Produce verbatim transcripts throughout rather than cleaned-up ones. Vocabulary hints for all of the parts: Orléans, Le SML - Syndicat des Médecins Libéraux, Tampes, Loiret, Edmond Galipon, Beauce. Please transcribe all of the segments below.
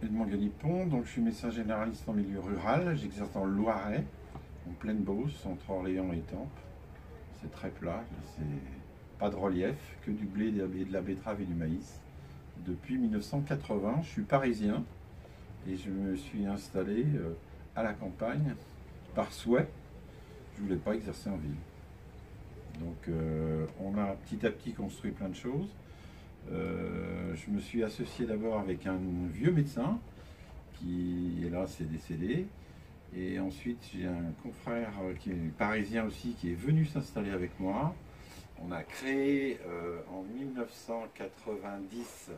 Edmond Galipon, donc je suis médecin généraliste en milieu rural, j'exerce en Loiret, en pleine Beauce, entre Orléans et Tampes. C'est très plat, c'est pas de relief, que du blé, de la betterave et du maïs. Depuis mille neuf cent quatre-vingts, je suis parisien et je me suis installé à la campagne par souhait. Je voulais pas exercer en ville. Donc euh, on a petit à petit construit plein de choses. Euh, je me suis associé d'abord avec un vieux médecin qui est là, c'est décédé, et ensuite j'ai un confrère qui est parisien aussi qui est venu s'installer avec moi. On a créé euh, en mille neuf cent quatre-vingt-dix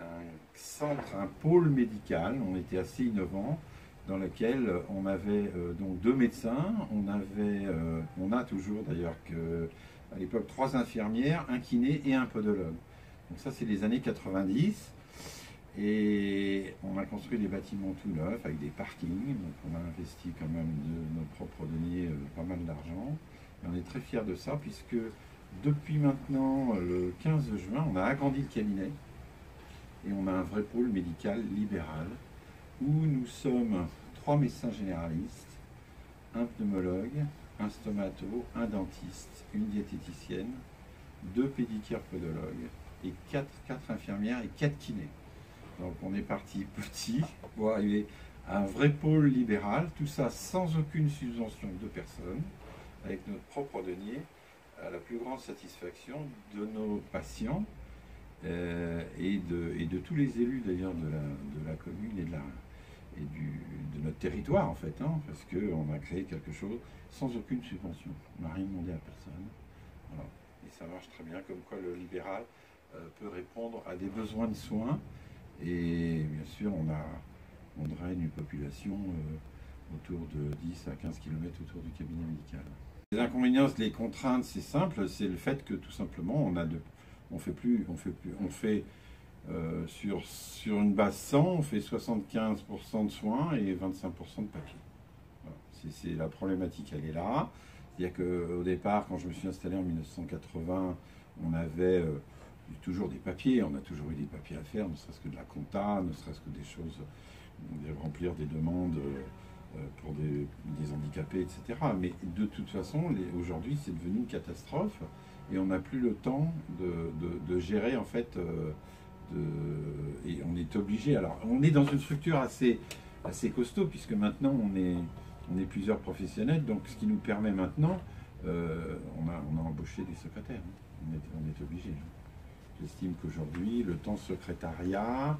un centre, un pôle médical, on était assez innovant, dans lequel on avait euh, donc deux médecins, on, avait, euh, on a toujours d'ailleurs à l'époque trois infirmières, un kiné et un podologue. Donc ça, c'est les années quatre-vingt-dix, et on a construit des bâtiments tout neufs avec des parkings, donc on a investi quand même de nos propres deniers euh, pas mal d'argent, et on est très fiers de ça, puisque depuis maintenant le quinze juin, on a agrandi le cabinet, et on a un vrai pôle médical libéral, où nous sommes trois médecins généralistes, un pneumologue, un stomato, un dentiste, une diététicienne, deux pédicures podologues, et quatre, quatre infirmières et quatre kinés. Donc on est parti petit pour arriver à un vrai pôle libéral, tout ça sans aucune subvention de personne, avec notre propre denier, à la plus grande satisfaction de nos patients euh, et, de, et de tous les élus d'ailleurs de la, de la commune et de, la, et du, de notre territoire en fait, hein, parce qu'on a créé quelque chose sans aucune subvention, on n'a rien demandé à personne. Voilà. Et ça marche très bien, comme quoi le libéral peut répondre à des besoins de soins, et bien sûr on a on draine une population euh, autour de dix à quinze kilomètres autour du cabinet médical. Les inconvénients, les contraintes, c'est simple, c'est le fait que tout simplement on a de, on fait plus, on fait plus, on fait euh, sur, sur une base cent, on fait soixante-quinze pour cent de soins et vingt-cinq pour cent de papier. Voilà. C'est la problématique, elle est là. C'est-à-dire qu'au départ, quand je me suis installé en mille neuf cent quatre-vingts, on avait euh, toujours des papiers, on a toujours eu des papiers à faire, ne serait-ce que de la compta, ne serait-ce que des choses, de remplir des demandes pour des, des handicapés, et cetera. Mais de toute façon, aujourd'hui, c'est devenu une catastrophe et on n'a plus le temps de, de, de gérer, en fait, de, et on est obligé. Alors, on est dans une structure assez, assez costaud, puisque maintenant, on est, on est plusieurs professionnels, donc ce qui nous permet maintenant, euh, on, a, on a embauché des secrétaires, on est, on est obligé. J'estime qu'aujourd'hui, le temps secrétariat,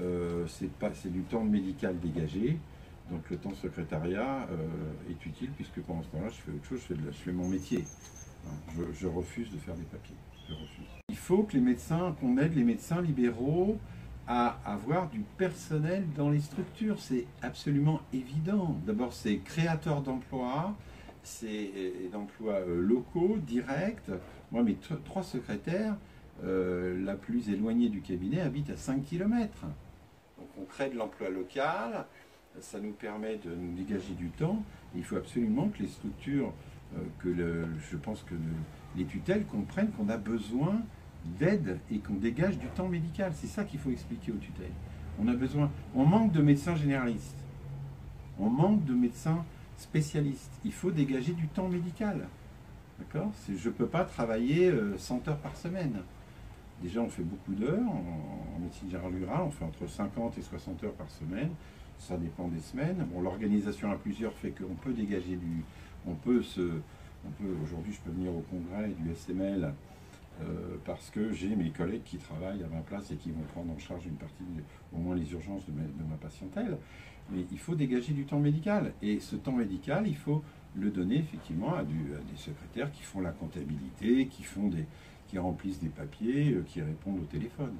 euh, c'est du temps médical dégagé. Donc le temps secrétariat euh, est utile, puisque pendant ce temps-là, je fais autre chose, je fais, de la, je fais mon métier. Je, je refuse de faire des papiers. Je refuse. Il faut que les médecins, qu'on aide les médecins libéraux à avoir du personnel dans les structures. C'est absolument évident. D'abord, c'est créateur d'emplois, c'est d'emplois locaux, directs. Moi, mes trois secrétaires, Euh, la plus éloignée du cabinet habite à cinq kilomètres. Donc on crée de l'emploi local, ça nous permet de nous dégager du temps. Il faut absolument que les structures, euh, que le, je pense que le, les tutelles comprennent qu'on a besoin d'aide et qu'on dégage du temps médical. C'est ça qu'il faut expliquer aux tutelles. On a besoin, on manque de médecins généralistes, on manque de médecins spécialistes. Il faut dégager du temps médical. D'accord ? Je ne peux pas travailler euh, cent heures par semaine. Déjà, on fait beaucoup d'heures, en médecine générale rurale, on fait entre cinquante et soixante heures par semaine, ça dépend des semaines. Bon, l'organisation à plusieurs fait qu'on peut dégager du... On peut se... On peut, aujourd'hui, je peux venir au congrès du S M L euh, parce que j'ai mes collègues qui travaillent à ma place et qui vont prendre en charge une partie, de, au moins les urgences de ma, de ma patientèle. Mais il faut dégager du temps médical. Et ce temps médical, il faut le donner effectivement à, du, à des secrétaires qui font la comptabilité, qui font des... qui remplissent des papiers, qui répondent au téléphone.